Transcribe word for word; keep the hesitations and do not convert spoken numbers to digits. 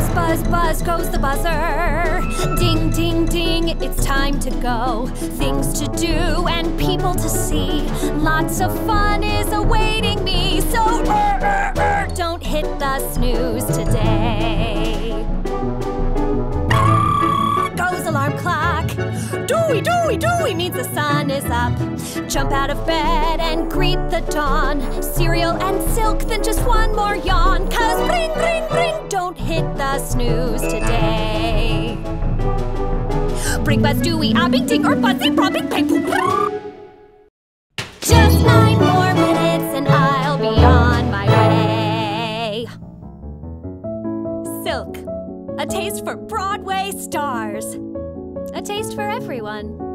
Buzz, buzz, buzz goes the buzzer. Ding, ding, ding, it's time to go. Things to do and people to see. Lots of fun is awaiting me. So er, er, er, don't hit the snooze today. Goes alarm clock. Dooey, dooey, dooey means the sun is up. Jump out of bed and greet the dawn. Cereal and silk, then just one more yawn. Cause ring, ring, ring, don't hit the snooze today. Bring Buzz, Dooey, Opping, Ding, or Buzzing, Bropping, Pang, Poo, Poo. Just nine more minutes and I'll be on my way. Silk, a taste for Broadway stars. A taste for everyone.